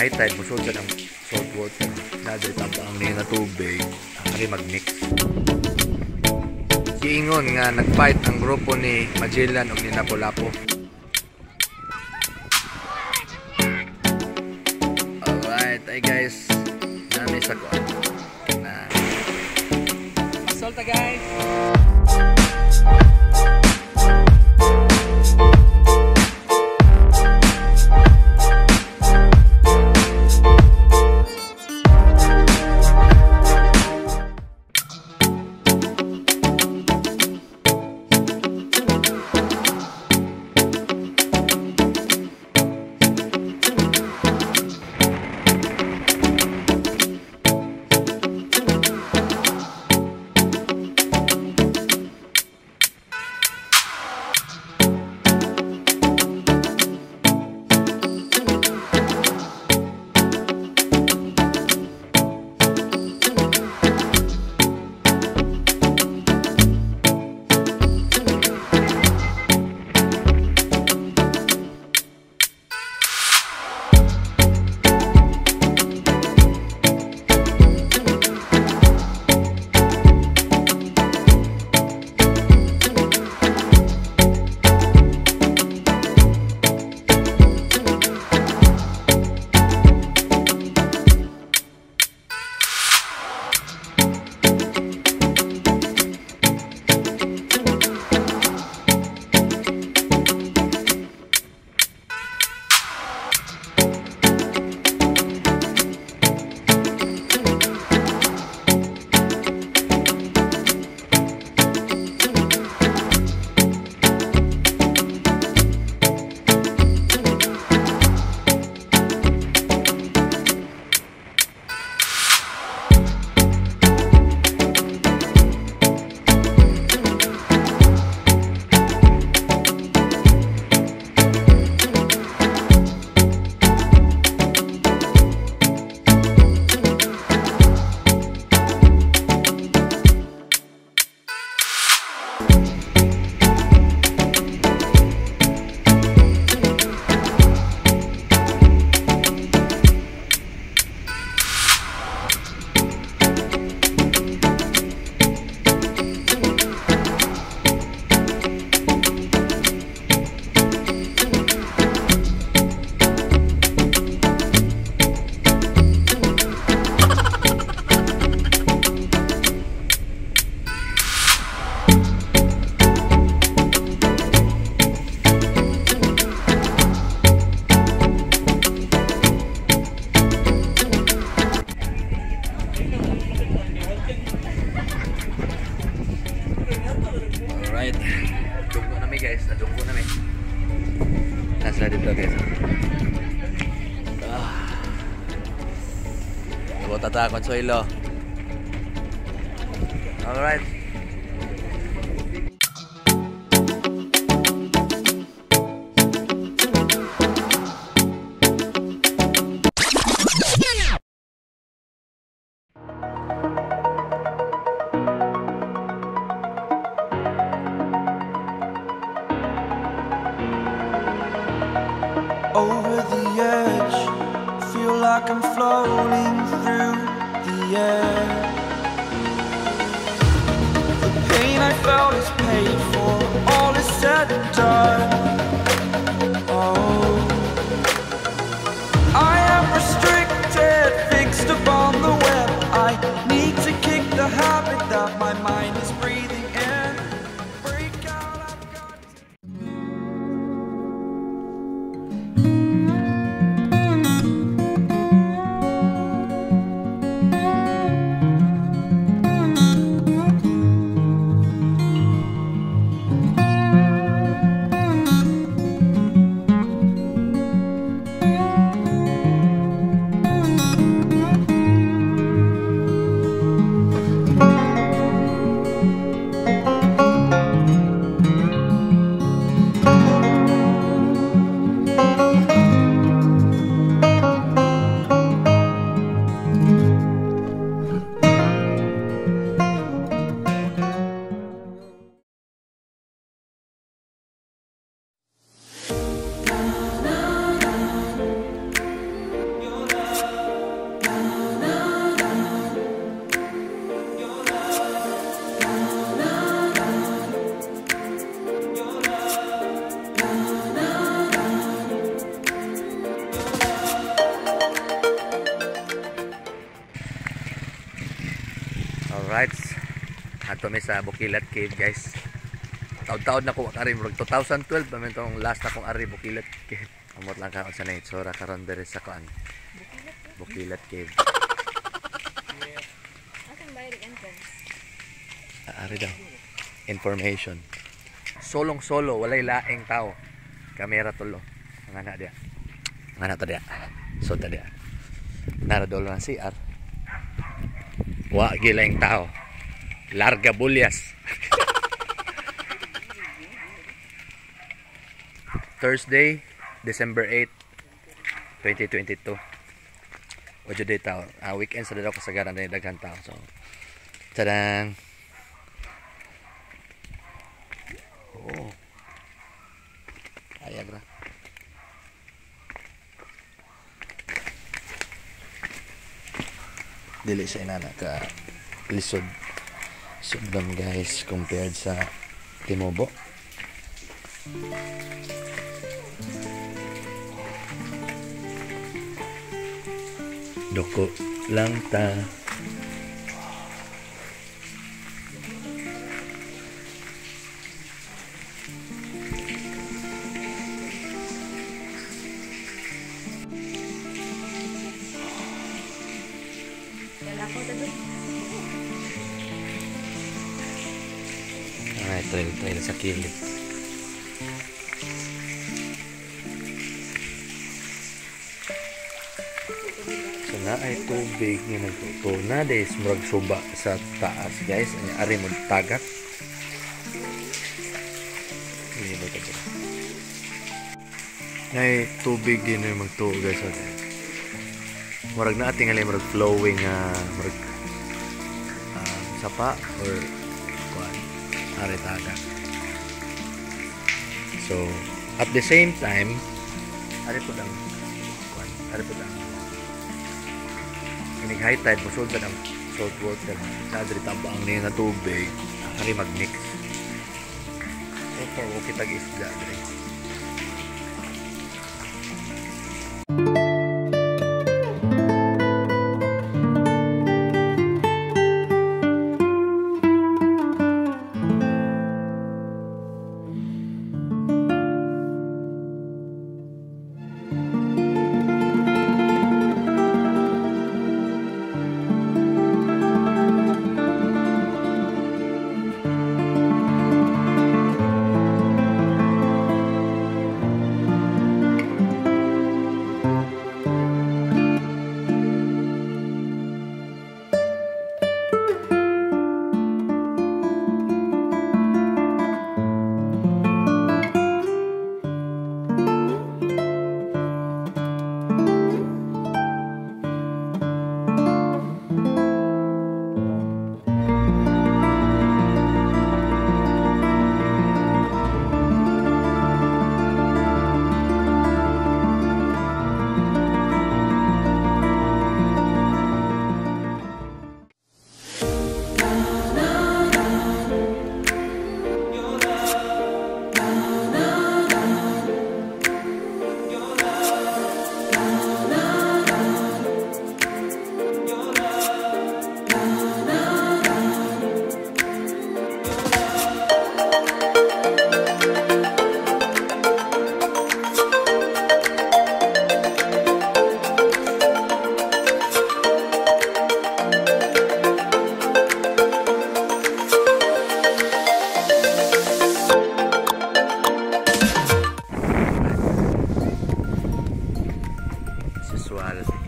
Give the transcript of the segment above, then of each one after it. high tide, musulod sa ng salt water. Nadal tapaang na yun na tubig. Kasi mag-mix. Giingon nga nag-fight ang grupo ni Magellan o ni Lapu-Lapu. Alright, ay guys. Dami sa kuwan. Salta guys! Bota Consuelo. All right. Over the edge, feel like I'm floating through the air. The pain I felt is paid for, all is said and done. Oh, I am restricted, fixed upon the web. I need to kick the habit that my mind is breathing in. Break out, I've got to... Nandito kami sa Bukilat Cave, guys. Taod-taod na ko ari murag 2012 man tong last na kong ari Bukilat Cave. Amot lang ka sa nay tsura karon dere sa kuan. Bukilat Cave. Asan ba yung entrance? Ari daw. Information. Solong-solo, walay laing tao. Kamera tulo. Ngana dia. Ngana ta dia. So ta dia. Nara dolo na CR. Wa gilaing tao. Larga bulyas. Thursday, December 8, 2022. Ojo day tao. Weekend sa dalaw kasagaran na daghan tao. So, tadang. Oh. Ayagra. Dili sa inana ka lisod. Sobrang guys compared sa Timobo. Doko lang ta. Alright, trail sa kilid. So na ay tubig nga nagtutuna days murag suba sa taas, guys. Anya ari mo tagak. Nay tubig din yung magtuo, guys. Murag na ating alay murag flowing murag sapa or aritaga. So at the same time ari po dang inig high tide busod na ng salt water sa adritabang niya na tubig ari magmix so for okay tag isda dito.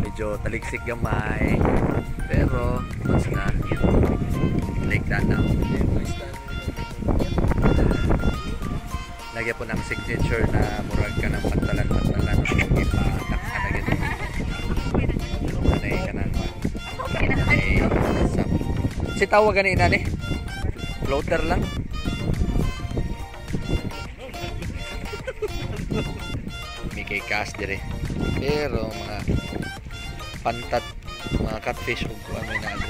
Medyo taliksik gamay pero mas na like that now lagyan po ng signature na murag ka ng pantalan ipatak ka na gito kanay ka ng si tawag ka na inali floater lang may kay cast dire pero mga pantat, mga catfish o kung ano na agad.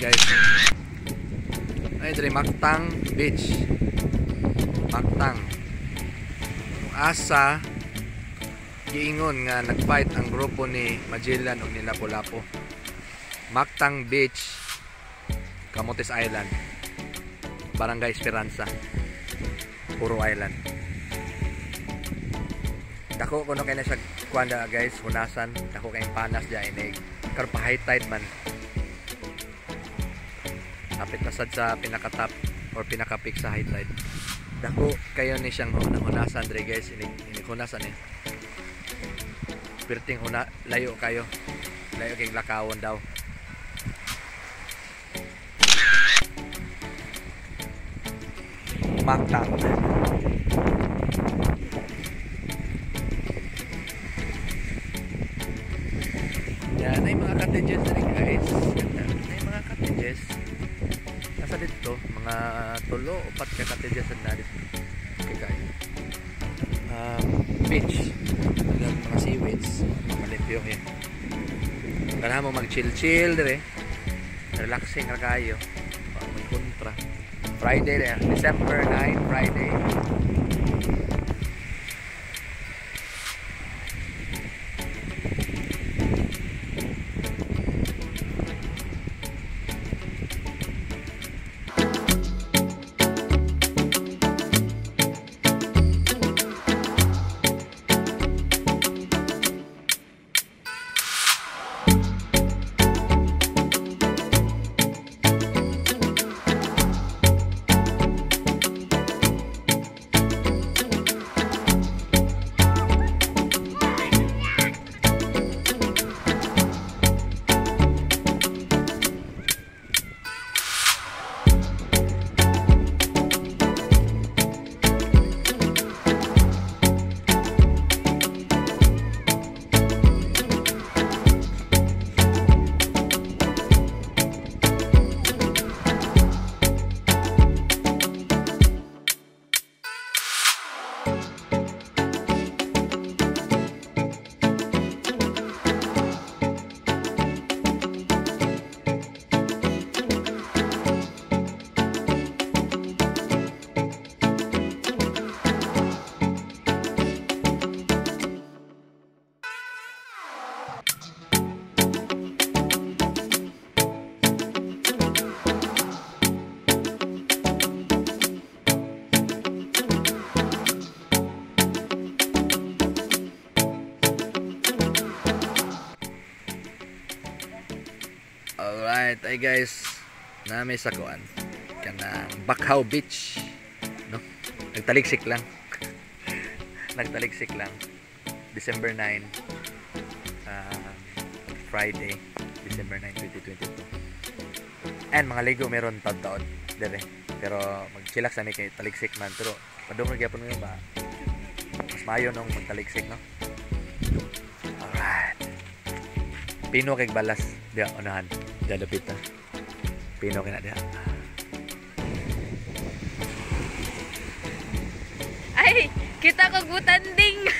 guys. Ayan dari Mactan Beach. Mactan. Asa giingon nga nagfight ang grupo ni Magellan o ni Lapu-Lapu. Mactan Beach, Camotes Island, Barangay Esperanza, Puro Island. Dako kuno kay na siya kuanda guys, hunasan, dako kay panas dia ini. Karpa high tide man. Kapit na sad sa pinaka-top or pinaka-peak sa high tide. Dako kayo ni siyang hunasan dre guys, ini hunasan ni. Pirting huna layo kayo. Layo kay lakawon daw. Mactan. Yan ay mga cottages na rin guys. Yan ay mga cottages. Nasa dito, mga tulo o pat ka cottages na dito. Okay guys. Beach. Ang mga seaweeds. Malipyo yan. Ganahan mo mag-chill-chill dere. Relaxing na kayo. May kontra. Friday na yan. December 9, Friday. Alright, ay guys, nami sa kuan kanang Bakhaw Beach, no? Nagtaliksik lang. Nagtaliksik lang. December 9, Friday, December 9, 2022. And mga ligo meron taon-taon dire. Pero magchilak sa mi kay taliksik man, pero padungog gyapon nga ba. Mas maayo nung magtaliksik, no? Alright. Pino kay balas dia onahan. Ada pita pino kena dia. Ay, kita kog butanding.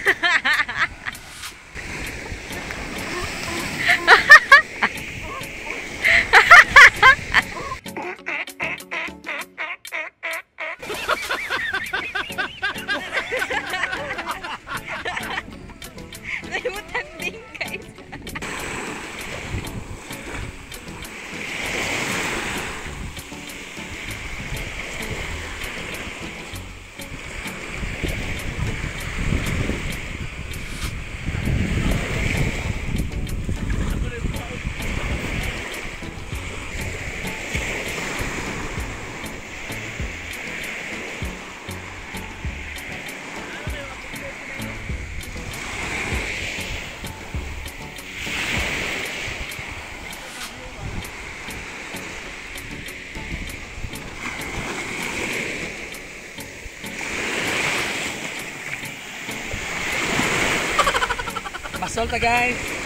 Solta guys.